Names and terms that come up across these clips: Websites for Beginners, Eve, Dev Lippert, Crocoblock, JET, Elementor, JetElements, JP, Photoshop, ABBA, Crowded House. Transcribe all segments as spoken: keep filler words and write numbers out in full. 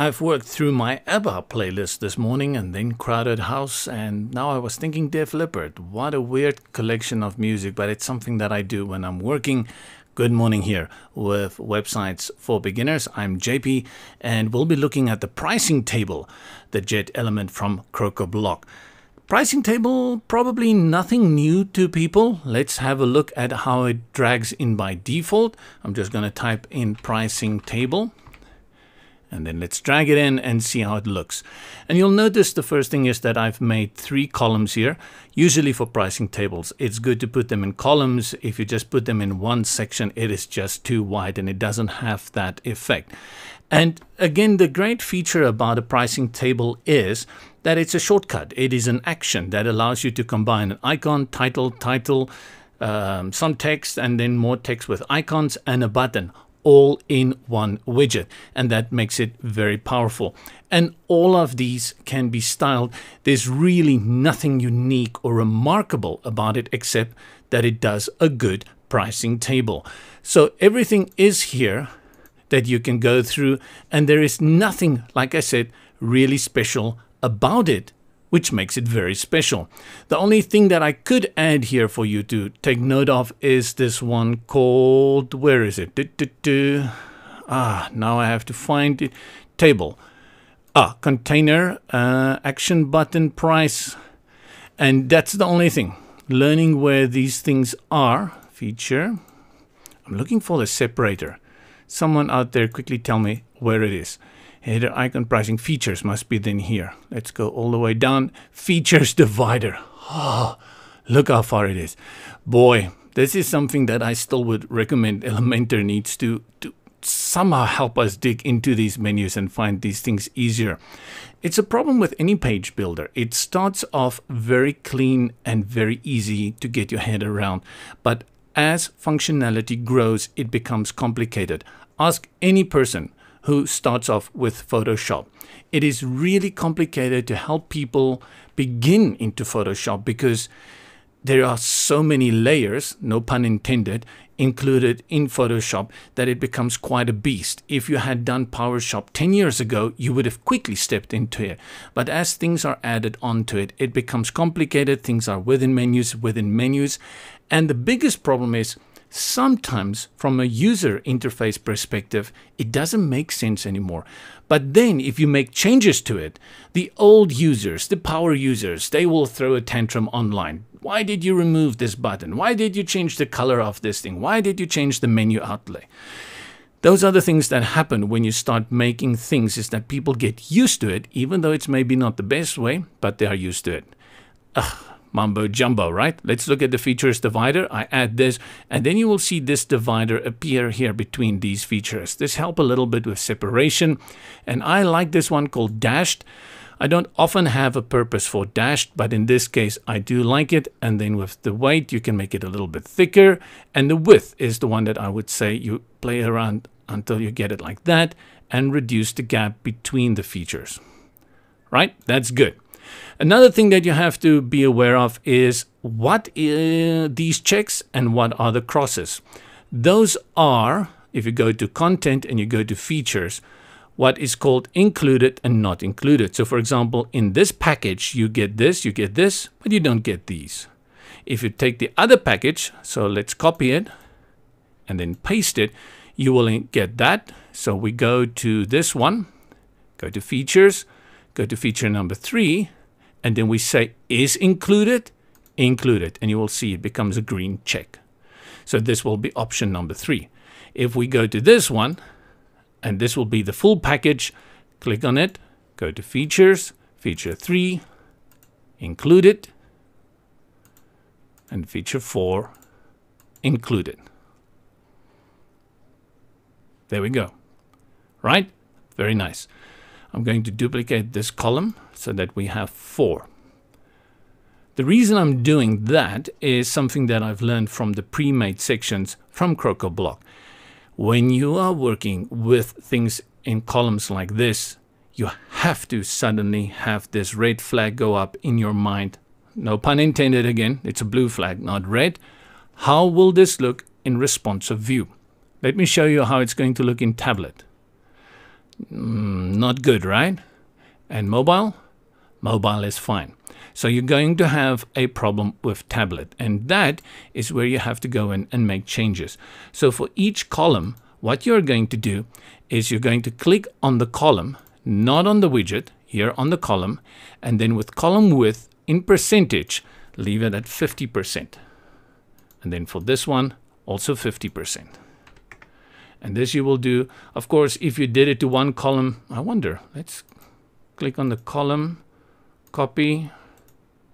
I've worked through my ABBA playlist this morning and then Crowded House, and now I was thinking Dev Lippert. What a weird collection of music, but it's something that I do when I'm working. Good morning here with Websites for Beginners. I'm J P and we'll be looking at the pricing table, the JET element from Crocoblock. Pricing table, probably nothing new to people. Let's have a look at how it drags in by default. I'm just going to type in pricing table and then let's drag it in and see how it looks. And you'll notice the first thing is that I've made three columns here. Usually for pricing tables, it's good to put them in columns. If you just put them in one section, it is just too wide and it doesn't have that effect. And again, the great feature about a pricing table is that it's a shortcut. It is an action that allows you to combine an icon, title, title, um, some text, and then more text with icons and a button, all in one widget. And that makes it very powerful. And all of these can be styled. There's really nothing unique or remarkable about it, except that it does a good pricing table. So everything is here that you can go through. And there is nothing, like I said, really special about it, which makes it very special. The only thing that I could add here for you to take note of is this one called, where is it? Du, du, du. Ah, now I have to find it. Table. Ah, container, uh, action button, price. And that's the only thing. Learning where these things are. Feature. I'm looking for the separator. Someone out there quickly tell me where it is. Header, icon, pricing, features must be then here. Let's go all the way down. Features divider. Oh, look how far it is. Boy, this is something that I still would recommend Elementor needs to, to somehow help us dig into these menus and find these things easier. It's a problem with any page builder. It starts off very clean and very easy to get your head around. But as functionality grows, it becomes complicated. Ask any person who starts off with Photoshop. It is really complicated to help people begin into Photoshop because there are so many layers, no pun intended, included in Photoshop that it becomes quite a beast. If you had done PowerShop ten years ago, you would have quickly stepped into it. But as things are added onto it, it becomes complicated. Things are within menus, within menus. And the biggest problem is, sometimes from a user interface perspective, it doesn't make sense anymore. But then if you make changes to it, the old users, the power users, they will throw a tantrum online. Why did you remove this button? Why did you change the color of this thing? Why did you change the menu outlay? Those are the things that happen when you start making things, is that people get used to it, even though it's maybe not the best way, but they are used to it. Ugh. Mumbo jumbo, right? Let's look at the features divider. I add this, and then you will see this divider appear here between these features. This helps a little bit with separation. And I like this one called dashed. I don't often have a purpose for dashed, but in this case, I do like it. And then with the weight, you can make it a little bit thicker. And the width is the one that I would say you play around until you get it like that and reduce the gap between the features, right? That's good. Another thing that you have to be aware of is what are these checks and what are the crosses. Those are, if you go to content and you go to features, what is called included and not included. So for example, in this package, you get this, you get this, but you don't get these. If you take the other package, so let's copy it and then paste it, you will get that. So we go to this one, go to features, go to feature number three, and then we say is included, included, and you will see it becomes a green check. So this will be option number three. If we go to this one, and this will be the full package, click on it, go to features, feature three, included, and feature four, included. There we go. Right? Very nice. I'm going to duplicate this column so that we have four. The reason I'm doing that is something that I've learned from the pre-made sections from Crocoblock. When you are working with things in columns like this, you have to suddenly have this red flag go up in your mind. No pun intended again, it's a blue flag, not red. How will this look in responsive view? Let me show you how it's going to look in tablet. Mm, not good, right? And mobile? Mobile is fine. So you're going to have a problem with tablet, and that is where you have to go in and make changes. So for each column, what you're going to do is you're going to click on the column, not on the widget, here on the column, and then with column width in percentage, leave it at fifty percent. And then for this one, also fifty percent. And this you will do. Of course, if you did it to one column, I wonder, let's click on the column, copy.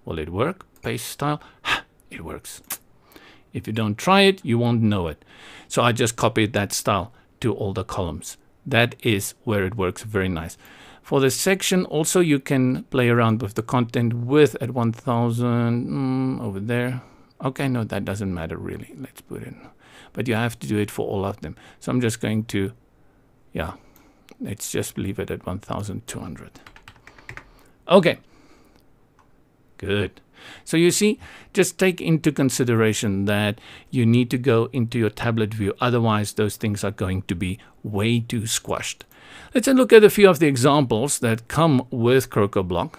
Will it work? Paste style. It works. If you don't try it, you won't know it. So I just copied that style to all the columns. That is where it works very nice. For this section, also you can play around with the content width at one thousand, mm, over there. Okay, no, that doesn't matter really. Let's put it in. But you have to do it for all of them. So I'm just going to, yeah, let's just leave it at one thousand two hundred. Okay, good. So you see, just take into consideration that you need to go into your tablet view. Otherwise, those things are going to be way too squashed. Let's look at a few of the examples that come with Crocoblock.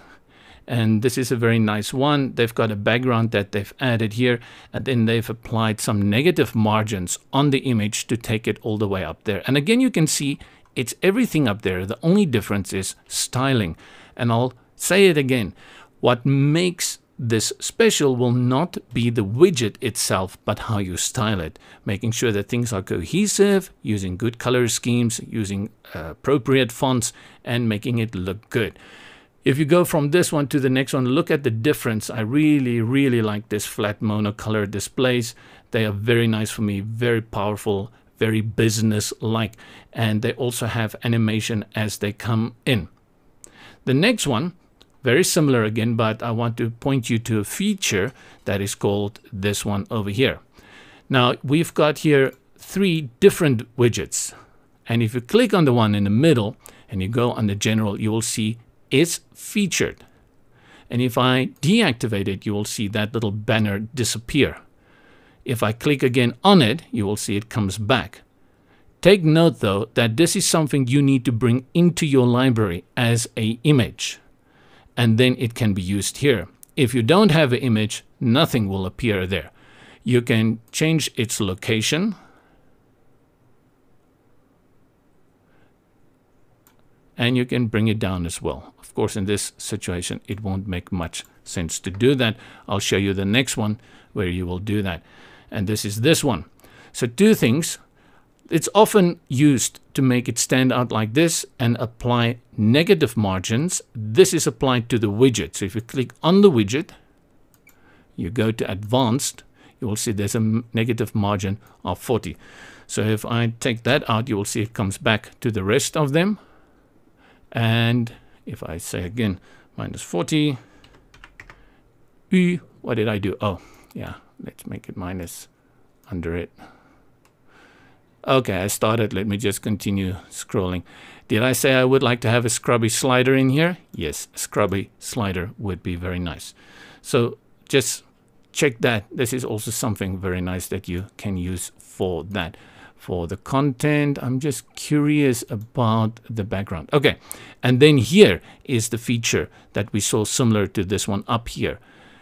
And this is a very nice one. They've got a background that they've added here, and then they've applied some negative margins on the image to take it all the way up there. And again, you can see it's everything up there. The only difference is styling. And I'll say it again. What makes this special will not be the widget itself, but how you style it, making sure that things are cohesive, using good color schemes, using uh, appropriate fonts, and making it look good. If you go from this one to the next one, look at the difference. I really, really like this flat monocolor displays. They are very nice for me, very powerful, very business-like. And they also have animation as they come in. The next one, very similar again, but I want to point you to a feature that is called this one over here. Now, we've got here three different widgets. And if you click on the one in the middle and you go under General, you will see is featured. And if I deactivate it, you will see that little banner disappear. If I click again on it, you will see it comes back. Take note though that this is something you need to bring into your library as an image, and then it can be used here. If you don't have an image, nothing will appear there. You can change its location. And you can bring it down as well. Of course, in this situation, it won't make much sense to do that. I'll show you the next one where you will do that. And this is this one. So two things. It's often used to make it stand out like this and apply negative margins. This is applied to the widget. So if you click on the widget, you go to advanced, you will see there's a negative margin of forty. So if I take that out, you will see it comes back to the rest of them. And if I say again, minus forty, what did I do? Oh, yeah, let's make it minus under it. Okay, I started. Let me just continue scrolling. Did I say I would like to have a scrubby slider in here? Yes, a scrubby slider would be very nice. So just check that. This is also something very nice that you can use for that. For the content, I'm just curious about the background. Okay, and then here is the feature that we saw similar to this one up here.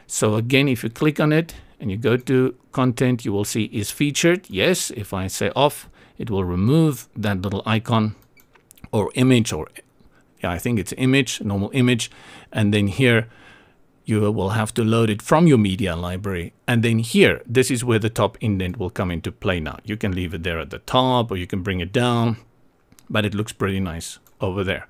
So again, if you click on it and you go to content, you will see is featured. Yes, if I say off, it will remove that little icon or image, or yeah, I think it's image, normal image. And then here you will have to load it from your media library. And then here, this is where the top indent will come into play now. You can leave it there at the top, or you can bring it down, but it looks pretty nice over there.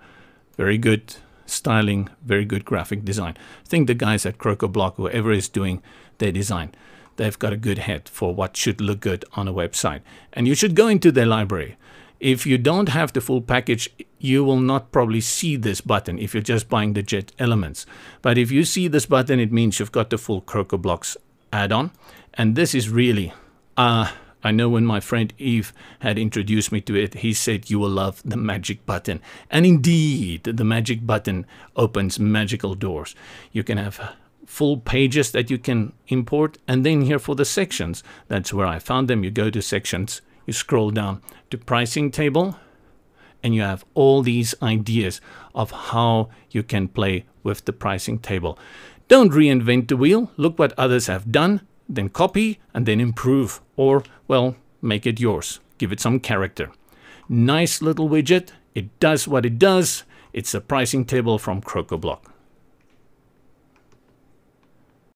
Very good styling, very good graphic design. I think the guys at Crocoblock, whoever is doing their design, they've got a good head for what should look good on a website. And you should go into their library. If you don't have the full package, you will not probably see this button if you're just buying the JetElements. But if you see this button, it means you've got the full Crocoblock add-on. And this is really, uh, I know when my friend Eve had introduced me to it, he said, you will love the magic button. And indeed, the magic button opens magical doors. You can have full pages that you can import. And then here for the sections, that's where I found them. You go to sections. You scroll down to pricing table, and you have all these ideas of how you can play with the pricing table. Don't reinvent the wheel. Look what others have done, then copy and then improve, or, well, make it yours. Give it some character. Nice little widget. It does what it does. It's a pricing table from Crocoblock.